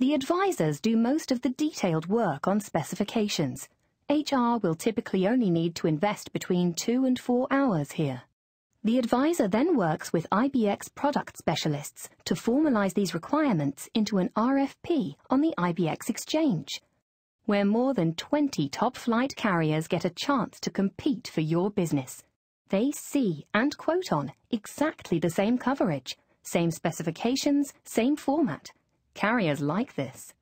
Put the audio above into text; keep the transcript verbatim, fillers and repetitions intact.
The advisors do most of the detailed work on specifications. H R will typically only need to invest between two and four hours here. The advisor then works with I B X product specialists to formalize these requirements into an R F P on the I B X Exchange, where more than twenty top-flight carriers get a chance to compete for your business. They see and quote on exactly the same coverage, same specifications, same format. Carriers like this.